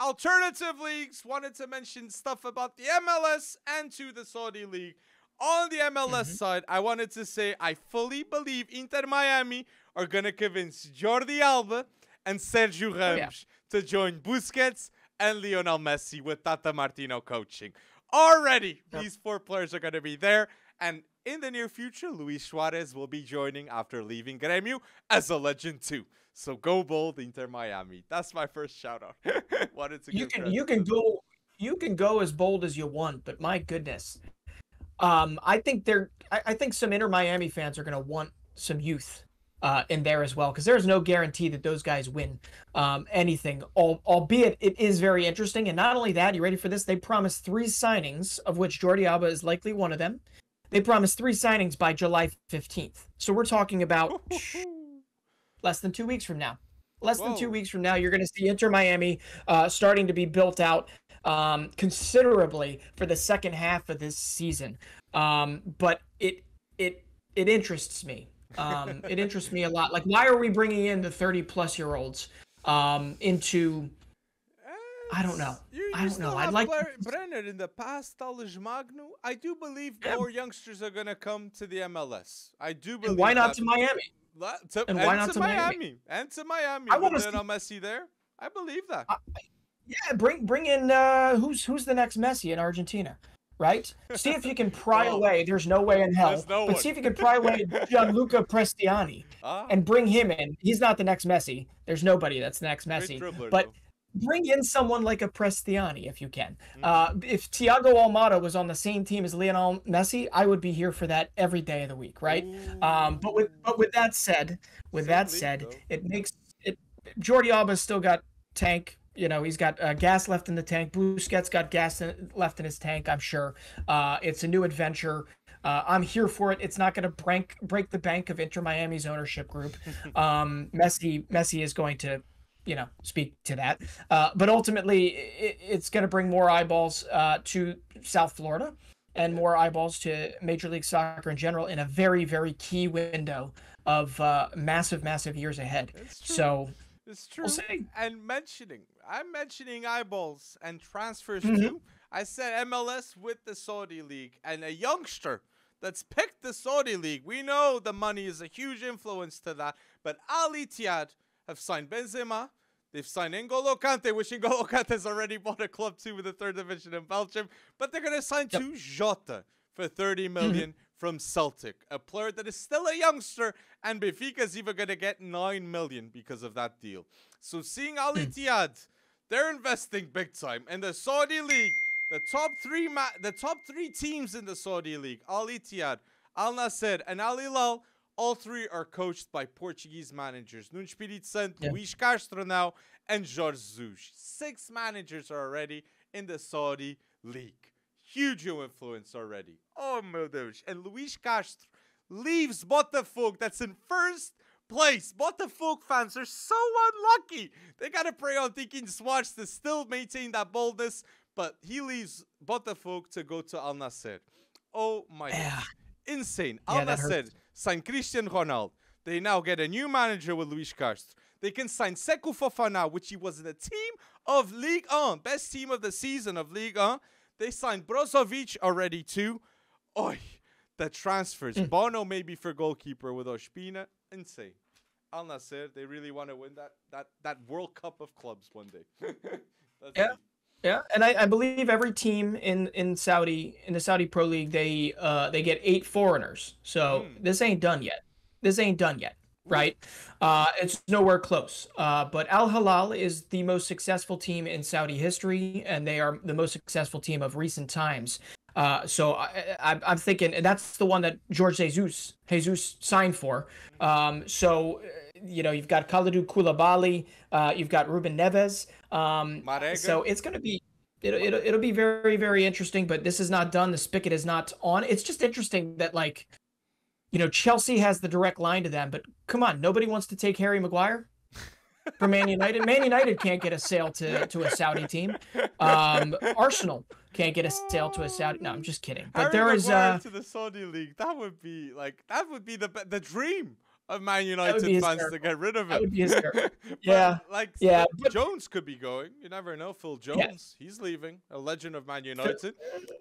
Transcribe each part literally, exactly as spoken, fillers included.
Alternative leagues, wanted to mention stuff about the M L S and to the Saudi League. On the M L S mm-hmm. side, I wanted to say I fully believe Inter Miami are going to convince Jordi Alba and Sergio Ramos oh, yeah. to join Busquets and Lionel Messi with Tata Martino coaching. Already, yep. these four players are going to be there. And in the near future, Luis Suarez will be joining after leaving Grêmio as a legend too. So go bold, Inter Miami. That's my first shout out. Wanted to you can you can go them. you can go as bold as you want, but my goodness, um, I think they're I, I think some Inter Miami fans are going to want some youth uh, in there as well, because there's no guarantee that those guys win um, anything. Al albeit it is very interesting, and not only that, you ready for this? They promised three signings, of which Jordi Alba is likely one of them. They promised three signings by July fifteenth. So we're talking about less than two weeks from now. Less Whoa. than two weeks from now, you're going to see Inter Miami uh, starting to be built out um, considerably for the second half of this season. Um, but it it it interests me. Um, it interests me a lot. Like, why are we bringing in the thirty plus year olds um, into? I don't know. You, you I don't know. I'd like Brenner in the past, Talis Magno. I do believe more youngsters are going to come to the M L S. I do believe. And why not that. to Miami? To, and, and why not to, to Miami? Miami? And to Miami. I want to see Messi there. I believe that. Uh, yeah, bring bring in uh, who's who's the next Messi in Argentina, right? See if you can pry well, away. There's no way in hell. No but one. see if you can pry away Gianluca Prestianni ah. and bring him in. He's not the next Messi. There's nobody that's the next Messi. Dribbler, but. Though. Bring in someone like a Prestiani if you can. Uh, if Tiago Almada was on the same team as Lionel Messi, I would be here for that every day of the week, right? Um, but with but with that said, with that said, it makes it. Jordi Alba's still got tank. You know, he's got uh, gas left in the tank. Busquets got gas in, left in his tank. I'm sure. Uh, it's a new adventure. Uh, I'm here for it. It's not going to break break the bank of Inter Miami's ownership group. Um, Messi Messi is going to. you know, speak to that. Uh, but ultimately, it, it's going to bring more eyeballs uh, to South Florida and more eyeballs to Major League Soccer in general in a very, very key window of uh, massive, massive years ahead. It's true. So it's true. We'll and mentioning, I'm mentioning eyeballs and transfers mm-hmm. too. I said M L S with the Saudi League and a youngster that's picked the Saudi League. We know the money is a huge influence to that, but Al Ittihad have signed Benzema. They've signed N'Golo Kante, which N'Golo Kante has already bought a club too with the third division in Belgium. But they're going to sign yep. to Jota for thirty million mm-hmm. from Celtic, a player that is still a youngster, and Benfica's even going to get nine million because of that deal. So seeing Al Ittihad, they're investing big time. And the Saudi League, the top three ma the top three teams in the Saudi League, Al Ittihad, Al Nassr, and Al Hilal, all three are coached by Portuguese managers. Nuno Espírito Santo, yeah. Luis Castro now, and Jorge Jesus. Six managers are already in the Saudi League. Huge influence already. Oh, meu Deus. And Luis Castro leaves Botafogo. That's in first place. Botafogo fans are so unlucky. They got to pray on thinking Swatch to still maintain that boldness. But he leaves Botafogo to go to Al Nassr. Oh, my yeah. God. Insane. Yeah, Al Nassr signed Cristiano Ronaldo. They now get a new manager with Luis Castro. They can sign Sekou Fofana, which he was in the team of Ligue one, best team of the season of Ligue one. They signed Brozovic already too. Oy, the transfers. Mm. Bono maybe for goalkeeper with Ospina. Insane. Al Nassr, they really want to win that that that World Cup of clubs one day. That's yeah. It. Yeah, and I, I believe every team in in Saudi in the Saudi Pro League they uh they get eight foreigners. So mm. this ain't done yet. This ain't done yet, right? Uh, it's nowhere close. Uh, but Al Hilal is the most successful team in Saudi history, and they are the most successful team of recent times. Uh, so I, I, I'm thinking that's the one that Jorge Jesus Jesus signed for. Um, so. You know, you've got Kalidou Koulibaly, uh, you've got Ruben Neves. Um, so it's going to be, it'll, it'll, it'll be very, very interesting, but this is not done. The spigot is not on. It's just interesting that, like, you know, Chelsea has the direct line to them, but come on, nobody wants to take Harry Maguire for Man United. Man United can't get a sale to, to a Saudi team. Um, Arsenal can't get a sale to a Saudi. No, I'm just kidding. But Harry there Maguire is uh, to the Saudi League. That would be like, that would be the, the dream of Man United fans hysterical. to get rid of him. But, yeah, like yeah, but... Jones could be going. You never know. Phil Jones, yeah. he's leaving. A legend of Man United.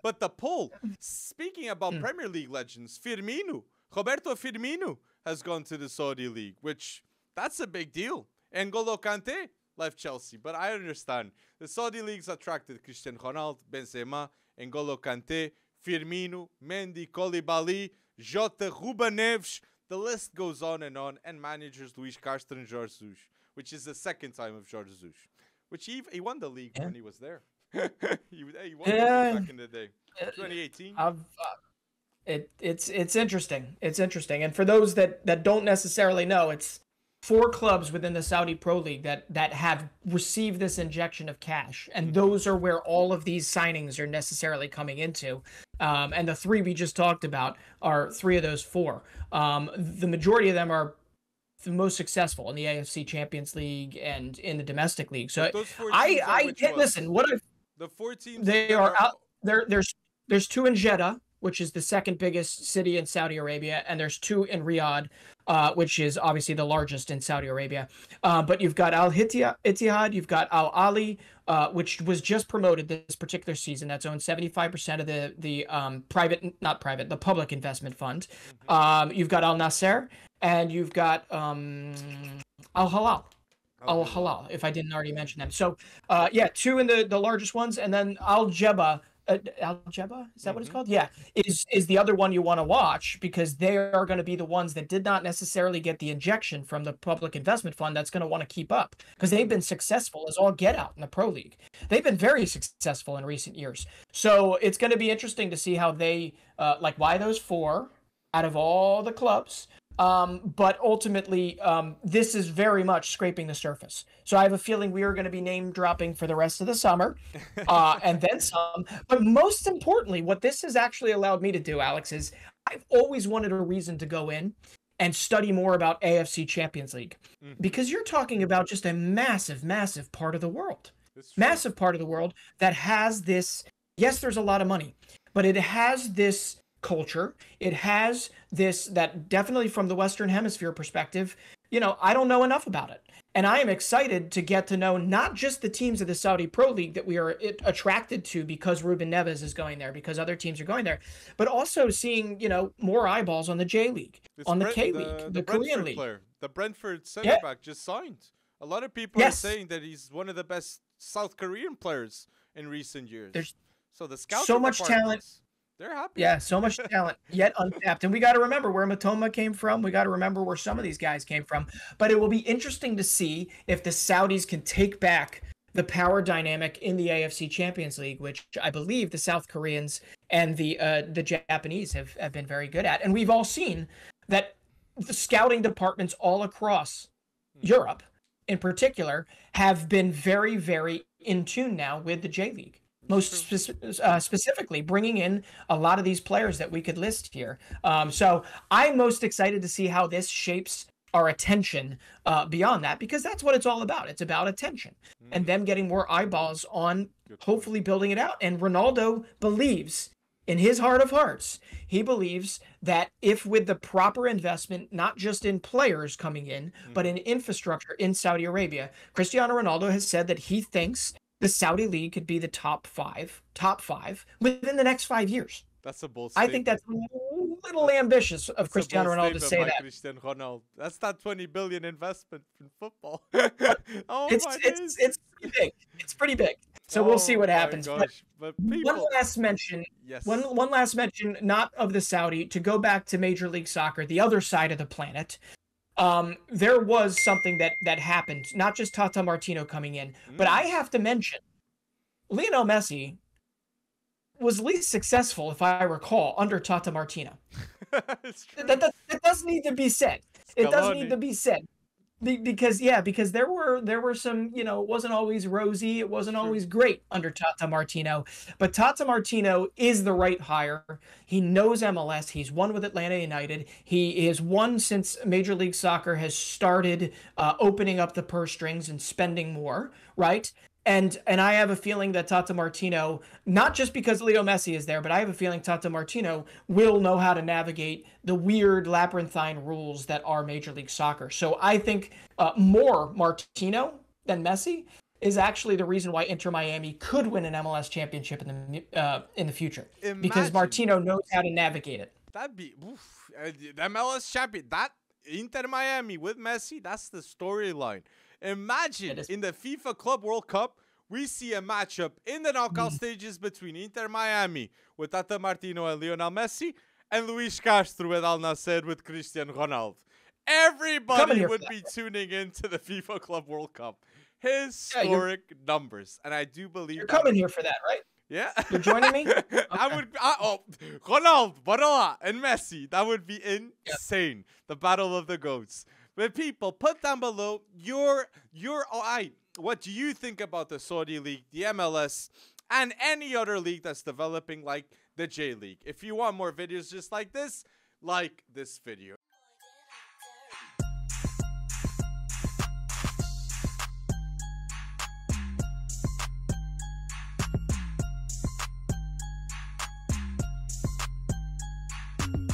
But the poll. Speaking about mm. Premier League legends, Firmino, Roberto Firmino has gone to the Saudi League, which that's a big deal. N'Golo Kante left Chelsea, but I understand the Saudi League's attracted Cristiano Ronaldo, Benzema, N'Golo Kante, Firmino, Mendy, Koulibaly, Jota, Ruben Neves. The list goes on and on, and managers Luis Castro and Jorge Jesus, which is the second time of Jorge Jesus, which he, he won the league yeah. when he was there. he, he won yeah. the league back in the day, twenty eighteen. I've, uh, it, it's it's interesting. It's interesting, and for those that that don't necessarily know, it's four clubs within the Saudi Pro League that that have received this injection of cash, and those are where all of these signings are necessarily coming into. Um, and the three we just talked about are three of those four. Um, the majority of them are the most successful in the A F C Champions League and in the domestic league. So those four I, I, I listen. What I, the four teams they are, are out there? There's there's two in Jeddah, which is the second biggest city in Saudi Arabia, and there's two in Riyadh, uh, which is obviously the largest in Saudi Arabia. Uh, but you've got Al Ittihad, you've got Al Ali, uh, which was just promoted this particular season. That's owned seventy-five percent of the the um, private, not private, the public investment fund. Um, you've got Al Nassr, and you've got um, Al Hilal. Al Hilal, if I didn't already mention them. So uh, yeah, two in the the largest ones, and then Al Jebba. Uh, Al Jebba, is that mm-hmm. what it's called? Yeah, is is the other one you want to watch, because they are going to be the ones that did not necessarily get the injection from the public investment fund that's going to want to keep up, because they've been successful as all get out in the Pro League. They've been very successful in recent years. So it's going to be interesting to see how they, uh, like why those four out of all the clubs. Um, but ultimately, um, this is very much scraping the surface. So I have a feeling we are going to be name dropping for the rest of the summer, uh, and then some. But most importantly, what this has actually allowed me to do, Alex, is I've always wanted a reason to go in and study more about A F C Champions League, mm. because you're talking about just a massive, massive part of the world, massive part of the world that has this. Yes, there's a lot of money, but it has this culture. It has this that definitely from the Western Hemisphere perspective, you know, I don't know enough about it. And I am excited to get to know not just the teams of the Saudi Pro League that we are attracted to because Ruben Neves is going there, because other teams are going there, but also seeing, you know, more eyeballs on the J League, it's on the Brent, K League, the, the, the Korean League. Player, the Brentford center back yeah. just signed. A lot of people yes. are saying that he's one of the best South Korean players in recent years. There's so the scouting so much talent. They're happy. Yeah, so much talent, yet untapped. And we got to remember where Matoma came from. We got to remember where some of these guys came from. But it will be interesting to see if the Saudis can take back the power dynamic in the A F C Champions League, which I believe the South Koreans and the uh, the Japanese have, have been very good at. And we've all seen that the scouting departments all across hmm. Europe, in particular, have been very, very in tune now with the J League. Most spe uh, specifically bringing in a lot of these players that we could list here. Um, so I'm most excited to see how this shapes our attention uh, beyond that, because that's what it's all about. It's about attention mm. and them getting more eyeballs on hopefully building it out. And Ronaldo believes in his heart of hearts. He believes that if with the proper investment, not just in players coming in, mm. but in infrastructure in Saudi Arabia, Cristiano Ronaldo has said that he thinks the Saudi League could be the top five, top five within the next five years. That's a bold statement. I think that's a little ambitious of that's Cristiano Ronaldo to say that. Cristiano Ronaldo. That's not twenty billion investment in football. oh it's, my it's, it's, it's pretty big. It's pretty big. So oh we'll see what happens. Gosh, but but people... One last mention. Yes. One, one last mention, not of the Saudi, to go back to Major League Soccer, the other side of the planet. Um, there was something that, that happened, not just Tata Martino coming in, mm. but I have to mention Lionel Messi was least successful, if I recall, under Tata Martino. It's true. That, that, that does need to be said. Scaloni. It does need to be said be, because, yeah, because there were, there were some, you know, it wasn't always rosy. It wasn't sure. always great under Tata Martino, but Tata Martino is the right hire. He knows M L S. He's won with Atlanta United. He is won since Major League Soccer has started uh, opening up the purse strings and spending more, right? And and I have a feeling that Tata Martino, not just because Leo Messi is there, but I have a feeling Tata Martino will know how to navigate the weird labyrinthine rules that are Major League Soccer. So I think uh, more Martino than Messi is actually the reason why Inter Miami could win an M L S championship in the uh, in the future. Imagine. Because Martino knows how to navigate it. That'd be oof, the M L S champion. That Inter Miami with Messi, that's the storyline. Imagine in the FIFA Club World Cup, we see a matchup in the knockout stages between Inter Miami with Tata Martino and Lionel Messi and Luis Castro with Al Nassr with Cristiano Ronaldo. Everybody would be tuning into the FIFA Club World Cup. Historic yeah, numbers. And I do believe you're coming here for that, right? Yeah. You're joining me? Okay. I would I, oh, Ronaldo, Barola, and Messi. That would be insane. Yep. The battle of the goats. But people, put down below your your I. What do you think about the Saudi League, the M L S, and any other league that's developing like the J League? If you want more videos just like this, like this video.